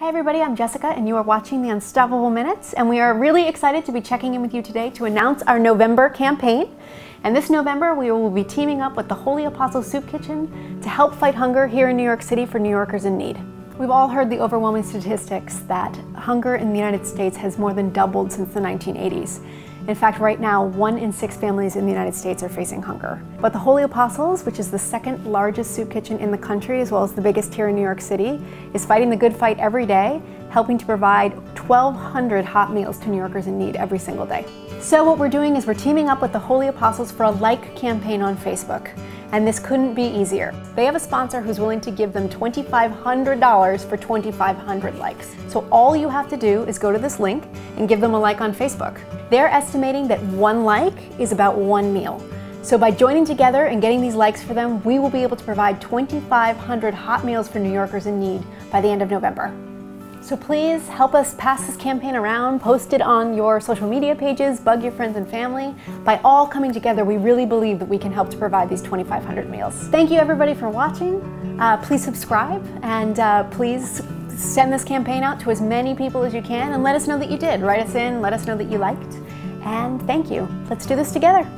Hey everybody, I'm Jessica and you are watching the Unstoppable Minutes, and we are really excited to be checking in with you today to announce our November campaign. And this November we will be teaming up with the Holy Apostles Soup Kitchen to help fight hunger here in New York City for New Yorkers in need. We've all heard the overwhelming statistics that hunger in the United States has more than doubled since the 1980s. In fact, right now, 1 in 6 families in the United States are facing hunger. But the Holy Apostles, which is the second largest soup kitchen in the country, as well as the biggest here in New York City, is fighting the good fight every day, helping to provide 1,200 hot meals to New Yorkers in need every single day. So what we're doing is we're teaming up with the Holy Apostles for a like campaign on Facebook. And this couldn't be easier. They have a sponsor who's willing to give them $2,500 for 2,500 likes. So all you have to do is go to this link and give them a like on Facebook. They're estimating that 1 like is about 1 meal. So by joining together and getting these likes for them, we will be able to provide 2,500 hot meals for New Yorkers in need by the end of November. So please help us pass this campaign around, post it on your social media pages, bug your friends and family. By all coming together, we really believe that we can help to provide these 2,500 meals. Thank you everybody for watching. Please subscribe and please send this campaign out to as many people as you can and let us know that you did. Write us in, let us know that you liked, and thank you. Let's do this together.